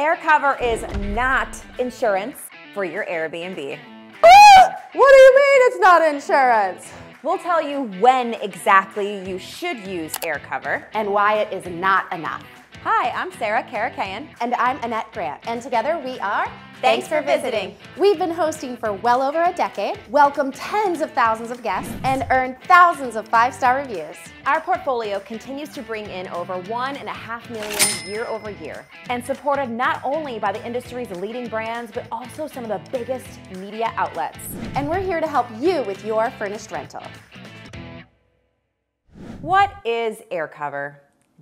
AirCover is not insurance for your Airbnb. What do you mean it's not insurance? We'll tell you when exactly you should use AirCover and why it is not enough. Hi, I'm Sarah Karakayan. And I'm Annette Grant. And together we are Thanks for Visiting. We've been hosting for well over a decade, welcomed tens of thousands of guests, and earned thousands of five-star reviews. Our portfolio continues to bring in over 1.5 million year over year, and supported not only by the industry's leading brands, but also some of the biggest media outlets. And we're here to help you with your furnished rental. What is AirCover?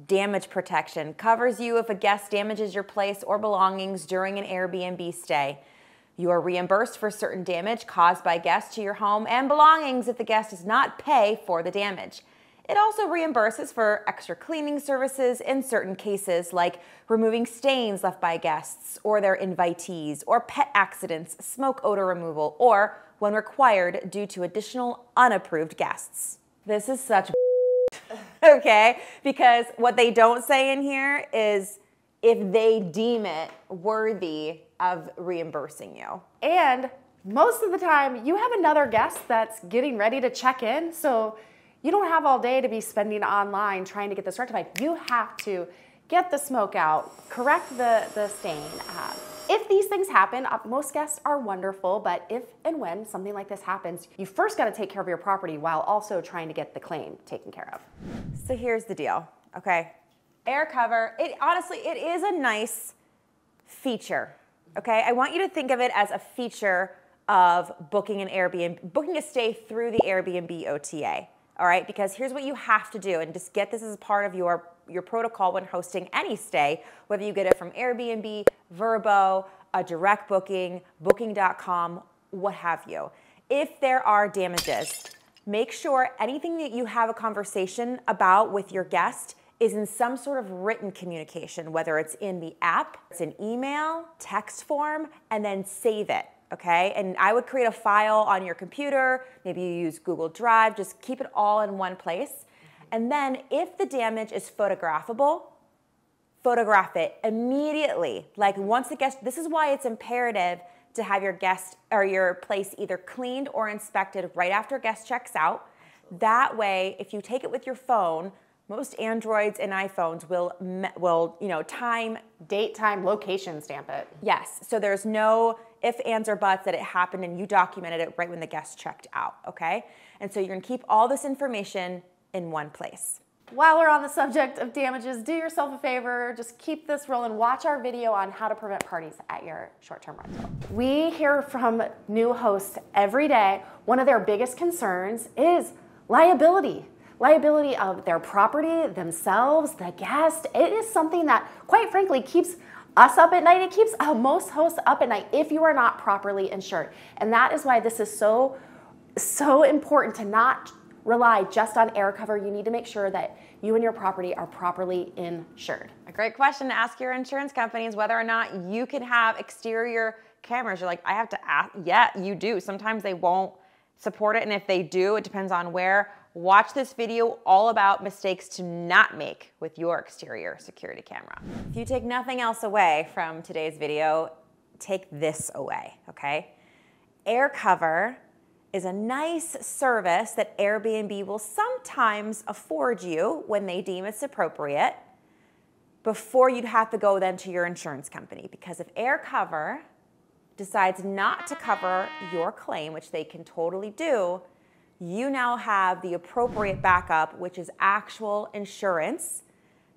Damage protection covers you if a guest damages your place or belongings during an Airbnb stay. You are reimbursed for certain damage caused by guests to your home and belongings if the guest does not pay for the damage. It also reimburses for extra cleaning services in certain cases, like removing stains left by guests or their invitees, or pet accidents, smoke odor removal, or when required due to additional unapproved guests. This is such okay, because what they don't say in here is if they deem it worthy of reimbursing you. And most of the time, you have another guest that's getting ready to check in, so you don't have all day to be spending online trying to get this rectified. You have to get the smoke out, correct the stain. If these things happen, most guests are wonderful, but if and when something like this happens, you first gotta take care of your property while also trying to get the claim taken care of. So here's the deal, okay? AirCover, honestly, it is a nice feature, okay? I want you to think of it as a feature of booking a stay through the Airbnb OTA, all right? Because here's what you have to do, and just get this as part of your protocol when hosting any stay, whether you get it from Airbnb, Vrbo, a direct booking, booking.com, what have you. If there are damages, make sure anything that you have a conversation about with your guest is in some sort of written communication, whether it's in the app, it's an email, text form, and then save it, okay? And I would create a file on your computer, maybe you use Google Drive, just keep it all in one place. And then if the damage is photographable, photograph it immediately. Like once the guest, this is why it's imperative to have your guest or your place either cleaned or inspected right after a guest checks out. That way, if you take it with your phone, most Androids and iPhones will time, date, time, location stamp it. Yes, so there's no ifs, ands, or buts that it happened and you documented it right when the guest checked out, okay? And so you're gonna keep all this information in one place. While we're on the subject of damages, do yourself a favor, just keep this rolling. Watch our video on how to prevent parties at your short-term rental. We hear from new hosts every day. One of their biggest concerns is liability. Liability of their property, themselves, the guest. It is something that, quite frankly, keeps us up at night. It keeps most hosts up at night if you are not properly insured. And that is why this is so important to not rely just on AirCover. You need to make sure that you and your property are properly insured. A great question to ask your insurance company is whether or not you can have exterior cameras. You're like, I have to ask. Yeah, you do. Sometimes they won't support it, and if they do, it depends on where. Watch this video all about mistakes to not make with your exterior security camera. If you take nothing else away from today's video, take this away, okay? AirCover is a nice service that Airbnb will sometimes afford you when they deem it's appropriate before you'd have to go then to your insurance company. Because if AirCover decides not to cover your claim, which they can totally do, you now have the appropriate backup, which is actual insurance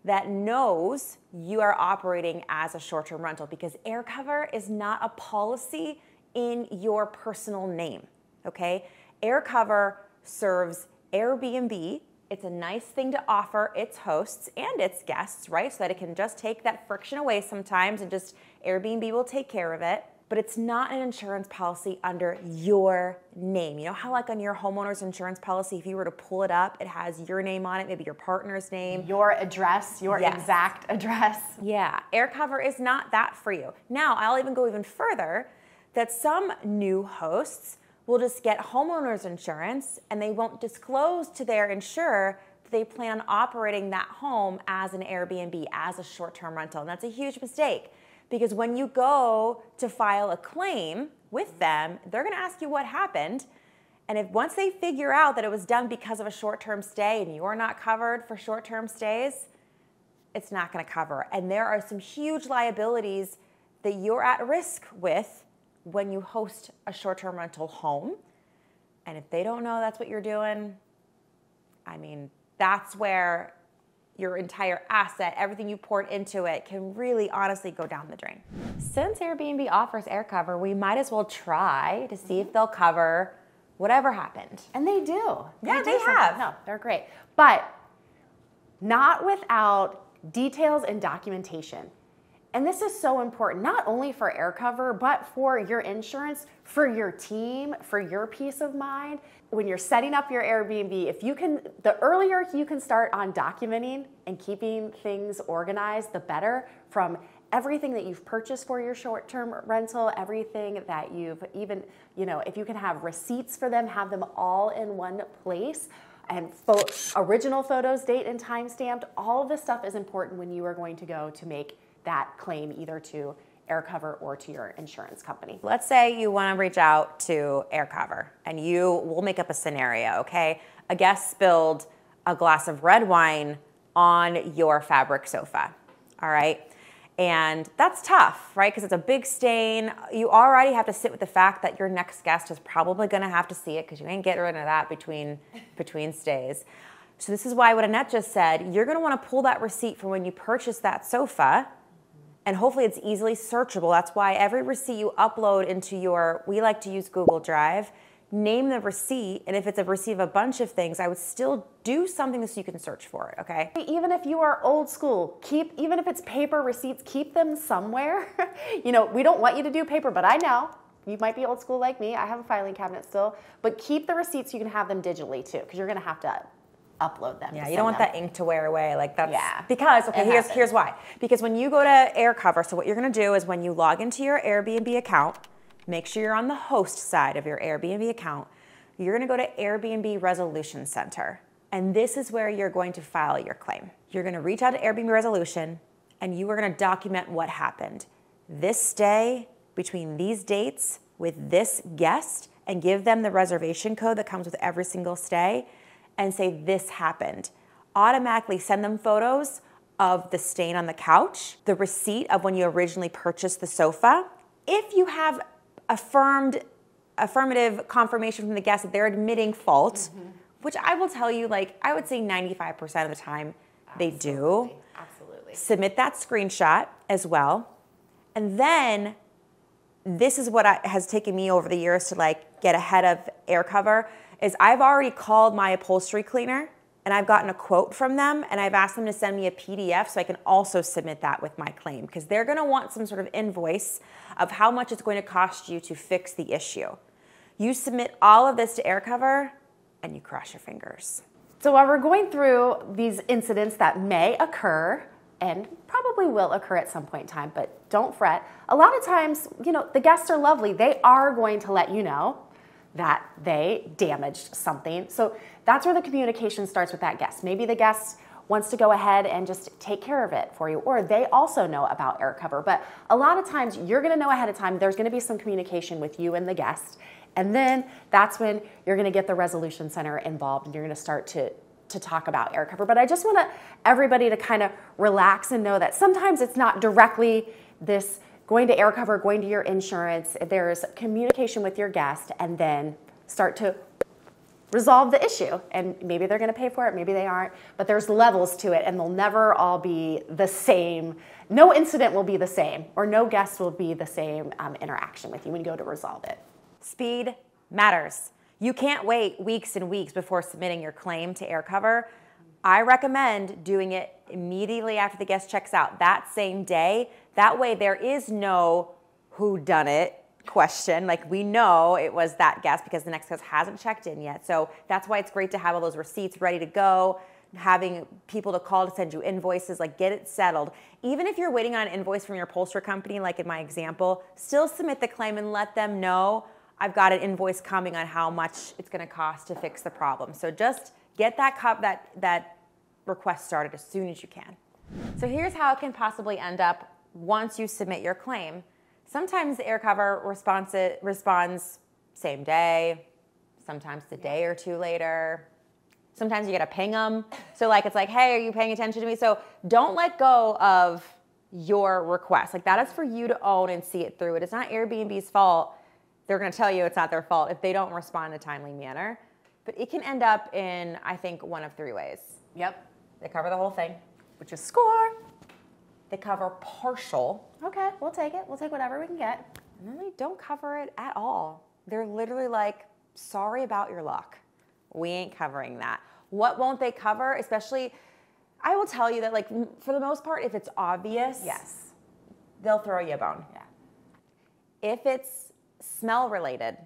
that knows you are operating as a short-term rental, because AirCover is not a policy in your personal name. Okay, AirCover serves Airbnb. It's a nice thing to offer its hosts and its guests, right? So that it can just take that friction away sometimes, and just Airbnb will take care of it. But it's not an insurance policy under your name. You know how like on your homeowner's insurance policy, if you were to pull it up, it has your name on it, maybe your partner's name. Your address, your exact address. Yeah, AirCover is not that for you. Now, I'll even go even further that some new hosts will just get homeowners insurance and they won't disclose to their insurer that they plan on operating that home as an Airbnb, as a short-term rental. And that's a huge mistake, because when you go to file a claim with them, they're going to ask you what happened. And if once they figure out that it was done because of a short-term stay and you're not covered for short-term stays, it's not going to cover. And there are some huge liabilities that you're at risk with when you host a short-term rental home. And if they don't know that's what you're doing, I mean, that's where your entire asset, everything you poured into it, can really honestly go down the drain. Since Airbnb offers AirCover, we might as well try to see if they'll cover whatever happened. And they do. Yeah, they have. No, they're great. But not without details and documentation. And this is so important, not only for AirCover, but for your insurance, for your team, for your peace of mind. When you're setting up your Airbnb, if you can, the earlier you can start on documenting and keeping things organized, the better, from everything that you've purchased for your short-term rental, everything that you've even, you know, if you can have receipts for them, have them all in one place. And original photos, date and time stamped, all of this stuff is important when you are going to go to make that claim either to AirCover or to your insurance company. Let's say you want to reach out to AirCover, and we'll make up a scenario, okay? A guest spilled a glass of red wine on your fabric sofa, all right? And that's tough, right? Because it's a big stain. You already have to sit with the fact that your next guest is probably going to have to see it, because you ain't getting rid of that between stays. So this is why what Annette just said, you're going to want to pull that receipt from when you purchased that sofa. And hopefully it's easily searchable. That's why every receipt you upload into your, we like to use Google Drive, name the receipt. And if it's a receipt of a bunch of things, I would still do something so you can search for it, okay? Even if you are old school, even if it's paper receipts, keep them somewhere. You know, we don't want you to do paper, but I know. You might be old school like me. I have a filing cabinet still. But keep the receipts. You can have them digitally too, because you're going to have to upload them. Yeah, you don't want that ink to wear away. Like that's, yeah, because, okay, here's why. Because when you go to AirCover, so what you're going to do is when you log into your Airbnb account, make sure you're on the host side of your Airbnb account. You're going to go to Airbnb Resolution Center. And this is where you're going to file your claim. You're going to reach out to Airbnb Resolution, and you are going to document what happened. This stay between these dates with this guest, and give them the reservation code that comes with every single stay, and say this happened. Automatically send them photos of the stain on the couch, the receipt of when you originally purchased the sofa. If you have affirmative confirmation from the guest that they're admitting fault, which I will tell you, like, I would say 95% of the time they do. Absolutely. Submit that screenshot as well. And then this is what has taken me over the years to, like, get ahead of AirCover, is I've already called my upholstery cleaner, and I've gotten a quote from them, and I've asked them to send me a PDF so I can also submit that with my claim, because they're going to want some sort of invoice of how much it's going to cost you to fix the issue. You submit all of this to AirCover, and you cross your fingers. So while we're going through these incidents that may occur, and probably will occur at some point in time, but don't fret. A lot of times, you know, the guests are lovely. They are going to let you know that they damaged something. So that's where the communication starts with that guest. Maybe the guest wants to go ahead and just take care of it for you, or they also know about AirCover. But a lot of times you're gonna know ahead of time, there's gonna be some communication with you and the guest. And then that's when you're gonna get the Resolution Center involved, and you're gonna start to talk about AirCover. But I just want everybody to kind of relax and know that sometimes it's not directly this going to AirCover, going to your insurance. There's communication with your guest, and then start to resolve the issue. And maybe they're going to pay for it, maybe they aren't, but there's levels to it, and they'll never all be the same. No incident will be the same, or no guest will be the same interaction with you when you go to resolve it. Speed matters. You can't wait weeks and weeks before submitting your claim to AirCover. I recommend doing it immediately after the guest checks out, that same day. That way there is no who done it question. Like, we know it was that guest because the next guest hasn't checked in yet. So that's why it's great to have all those receipts ready to go, having people to call to send you invoices, like, get it settled. Even if you're waiting on an invoice from your upholsterer company, like in my example, still submit the claim and let them know, I've got an invoice coming on how much it's going to cost to fix the problem. So just get that request started as soon as you can. So here's how it can possibly end up once you submit your claim. Sometimes AirCover responds same day, sometimes a day or two later. Sometimes you got to ping them. So like, it's like, hey, are you paying attention to me? So don't let go of your request. Like, that is for you to own and see it through. It is not Airbnb's fault. They're going to tell you it's not their fault if they don't respond in a timely manner. But it can end up in, I think, one of three ways. Yep. They cover the whole thing, which is score. They cover partial. Okay, we'll take it. We'll take whatever we can get. And then they don't cover it at all. They're literally like, sorry about your luck. We ain't covering that. What won't they cover? Especially, I will tell you that, like, for the most part, if it's obvious, yes, they'll throw you a bone. Yeah. If it's smell related,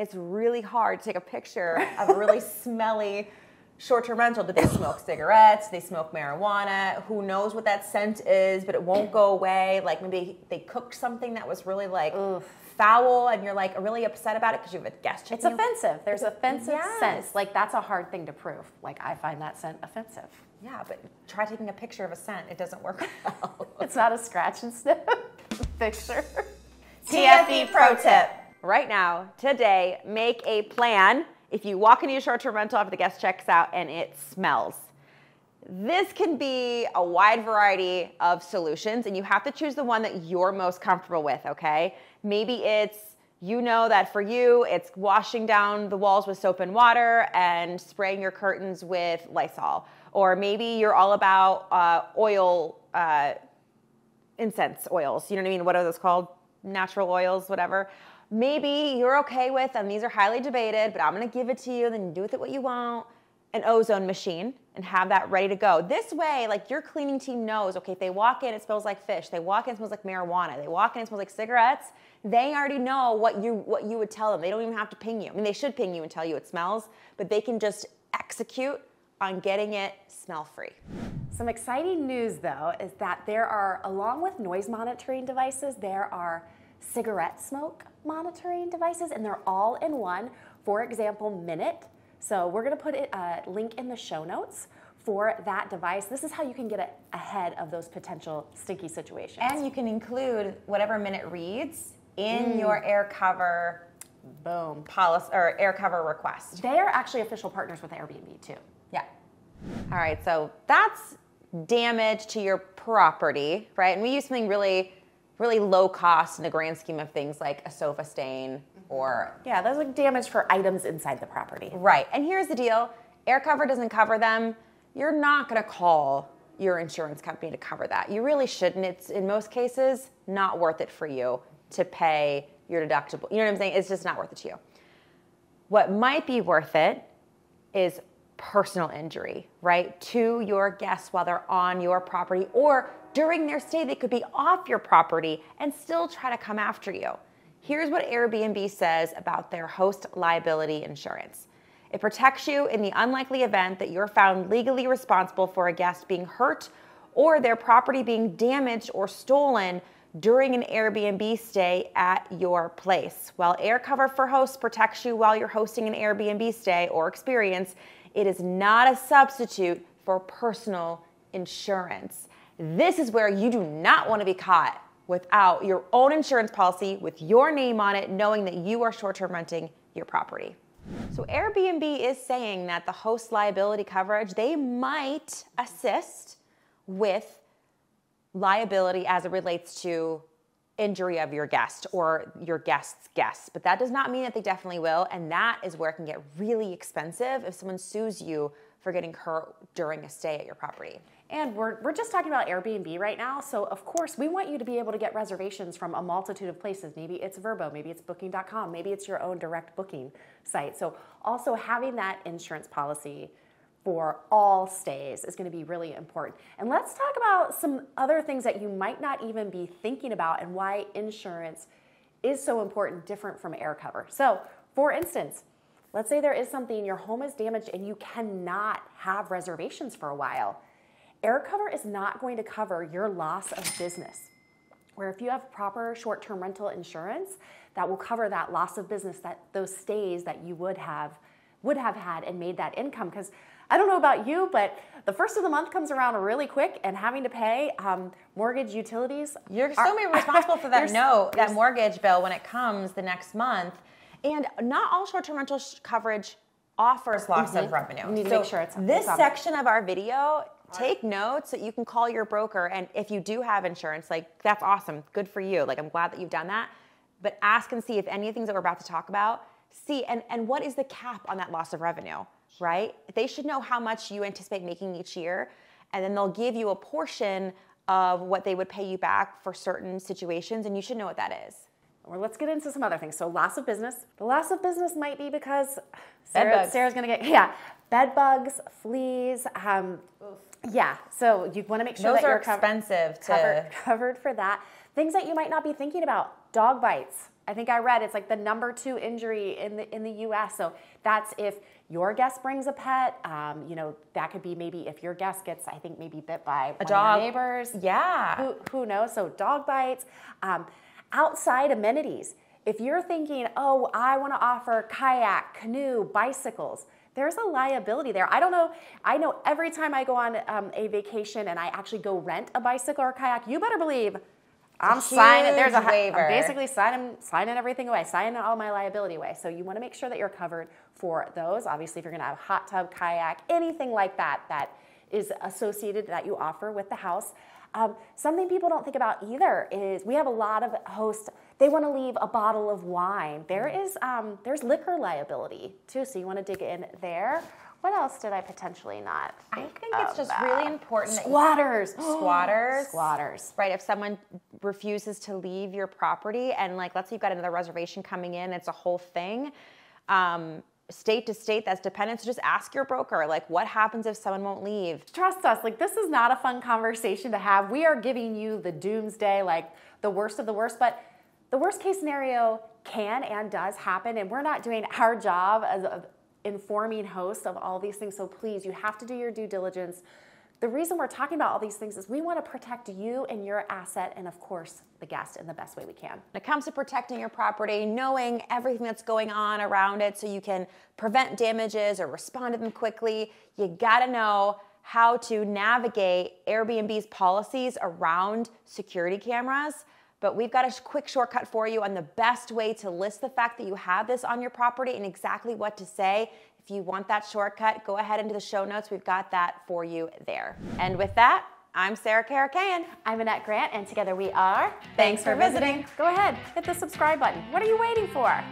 it's really hard to take a picture of a really smelly short-term rental. But they smoke cigarettes, they smoke marijuana, who knows what that scent is, but it won't go away. Like, maybe they cooked something that was really, like, oof, foul, and you're, like, really upset about it because you have a guest checking. It's offensive. There's offensive scents. Like, that's a hard thing to prove. Like, I find that scent offensive. Yeah, but try taking a picture of a scent. It doesn't work well. It's not a scratch and sniff picture. TFE pro tip. Right now, today, make a plan if you walk into your short-term rental after the guest checks out and it smells. This can be a wide variety of solutions, and you have to choose the one that you're most comfortable with, okay? Maybe it's, you know that for you, it's washing down the walls with soap and water and spraying your curtains with Lysol. Or maybe you're all about incense oils, you know what I mean? What are those called? Natural oils, whatever. Maybe you're okay with, and these are highly debated, but I'm going to give it to you, then you do with it what you want, an ozone machine, and have that ready to go. This way, like, your cleaning team knows, okay, if they walk in, it smells like fish. They walk in, it smells like marijuana. They walk in, it smells like cigarettes. They already know what you would tell them. They don't even have to ping you. I mean, they should ping you and tell you it smells, but they can just execute on getting it smell-free. Some exciting news, though, is that there are, along with noise monitoring devices, there are cigarette smoke monitoring devices, and they're all in one. For example, Minute. So we're going to put a link in the show notes for that device. This is how you can get ahead of those potential stinky situations. And you can include whatever Minute reads in your AirCover policy or AirCover request. They are actually official partners with Airbnb too. Yeah. All right. So that's damage to your property, right? And we use something really low cost in the grand scheme of things, like a sofa stain or... Yeah, that's like damage for items inside the property. Right, and here's the deal. AirCover doesn't cover them. You're not gonna call your insurance company to cover that. You really shouldn't. It's, in most cases, not worth it for you to pay your deductible. You know what I'm saying? It's just not worth it to you. What might be worth it is personal injury, right? To your guests while they're on your property, or during their stay, they could be off your property and still try to come after you. Here's what Airbnb says about their host liability insurance. It protects you in the unlikely event that you're found legally responsible for a guest being hurt or their property being damaged or stolen during an Airbnb stay at your place. While AirCover for Hosts protects you while you're hosting an Airbnb stay or experience, it is not a substitute for personal insurance. This is where you do not want to be caught without your own insurance policy with your name on it, knowing that you are short-term renting your property. So Airbnb is saying that the host liability coverage, they might assist with liability as it relates to injury of your guest or your guest's guest. But that does not mean that they definitely will, and that is where it can get really expensive if someone sues you for getting hurt during a stay at your property. And we're just talking about Airbnb right now, so of course we want you to be able to get reservations from a multitude of places. Maybe it's Vrbo, maybe it's booking.com, maybe it's your own direct booking site. So also having that insurance policy for all stays is going to be really important. And let's talk about some other things that you might not even be thinking about and why insurance is so important, different from AirCover. So for instance, let's say there is something, your home is damaged and you cannot have reservations for a while. AirCover is not going to cover your loss of business, where if you have proper short-term rental insurance, that will cover that loss of business, that those stays that you would have had and made that income. Because I don't know about you, but the first of the month comes around really quick, and having to pay mortgage, utilities. You're still going to be responsible for that note, that mortgage bill when it comes the next month. And not all short-term rental coverage offers lots of revenue. You need to make sure it's this section of our video. Take notes that you can call your broker, and if you do have insurance, like, that's awesome, good for you. Like, I'm glad that you've done that, but ask and see if any of the things that we're about to talk about, and what is the cap on that loss of revenue, right? They should know how much you anticipate making each year, and then they'll give you a portion of what they would pay you back for certain situations, and you should know what that is. Or let's get into some other things. So loss of business. The loss of business might be because Sarah's going to get, bed bugs, fleas. So you want to make sure those that you're covered for that. Things that you might not be thinking about, dog bites. I think I read it's like the #2 injury in the U.S. So that's if your guest brings a pet. That could be maybe if your guest gets, I think, maybe bit by a dog. Of your neighbors. Yeah. Who knows? So dog bites. Outside amenities. If you're thinking, oh, I want to offer kayak, canoe, bicycles, there's a liability there. I don't know. I know every time I go on a vacation and I actually go rent a bicycle or a kayak, you better believe I'm signing. There's a waiver. I'm basically signing everything away, signing all my liability away. So you want to make sure that you're covered for those. Obviously, if you're going to have a hot tub, kayak, anything like that that is associated that you offer with the house. Something people don't think about either is we have a lot of hosts, they want to leave a bottle of wine. There's liquor liability too, so you want to dig in there. What else did I potentially not think I think it's just really important. Squatters. Squatters. Right, if someone refuses to leave your property and let's say you've got another reservation coming in, it's a whole thing. State to state, that's dependent. So just ask your broker, what happens if someone won't leave? Trust us, this is not a fun conversation to have. We are giving you the doomsday, the worst of the worst, but the worst case scenario can and does happen, and we're not doing our job of informing hosts of all these things, so please, you have to do your due diligence. The reason we're talking about all these things is we want to protect you and your asset and, of course, the guest in the best way we can. When it comes to protecting your property, knowing everything that's going on around it so you can prevent damages or respond to them quickly, you got to know how to navigate Airbnb's policies around security cameras. But we've got a quick shortcut for you on the best way to list the fact that you have this on your property and exactly what to say. If you want that shortcut, go ahead into the show notes. We've got that for you there. And with that, I'm Sarah Karakayan. I'm Annette Grant, and together we are Thanks for Visiting. Go ahead, hit the subscribe button. What are you waiting for?